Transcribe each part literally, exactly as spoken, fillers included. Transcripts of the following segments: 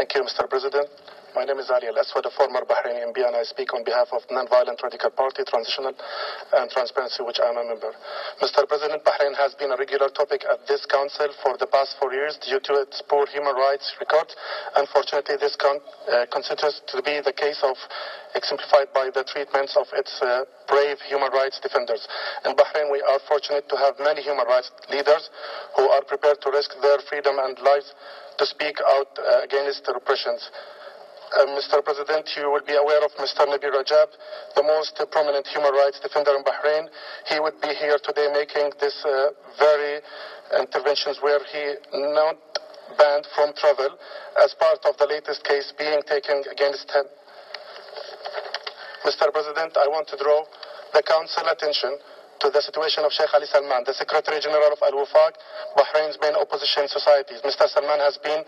Thank you, Mister President. My name is Ali Al-Aswad, a former Bahraini M P, and I speak on behalf of Nonviolent Radical Party, Transitional and Transparency, which I am a member. Mister President, Bahrain has been a regular topic at this council for the past four years due to its poor human rights record. Unfortunately, this con uh, considers to be the case of exemplified by the treatments of its uh, brave human rights defenders. In Bahrain, we are fortunate to have many human rights leaders who are prepared to risk their freedom and lives to speak out uh, against the repressions. Uh, Mister President, you will be aware of Mister Nabeel Rajab, the most uh, prominent human rights defender in Bahrain. He would be here today making this uh, very interventions where he not banned from travel as part of the latest case being taken against him. Mister President, I want to draw the Council attention to the situation of Sheikh Ali Salman, the Secretary General of Al Wefaq, Bahrain's main opposition societies. Mister Salman has been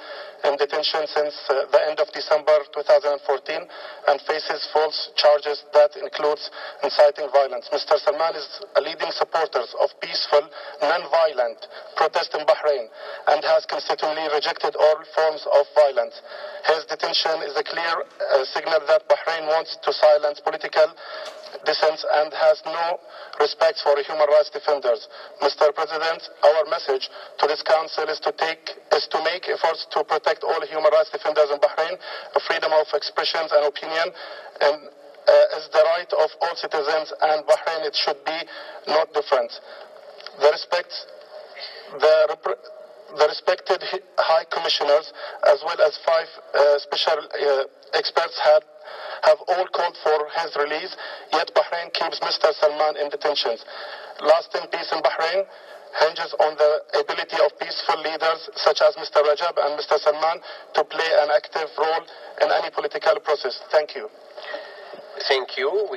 in detention since uh, the end of December two thousand fourteen and faces false charges that includes inciting violence. Mister Salman is a leading supporter of peaceful, non-violent protest in Bahrain and has consistently rejected all forms of violence. His detention is a clear uh, signal that Bahrain wants to silence political dissents and has no respect for human rights defenders. Mister President, our message to this council is to take is to make efforts to protect all human rights defenders in Bahrain. Freedom of expression and opinion and, uh, is the right of all citizens, and Bahrain it should be not different. The respect, the the respected high commissioners as well as five uh, special uh, experts had. have all called for his release, yet Bahrain keeps Mister Salman in detention. Lasting peace in Bahrain hinges on the ability of peaceful leaders such as Mister Rajab and Mister Salman to play an active role in any political process. Thank you. Thank you.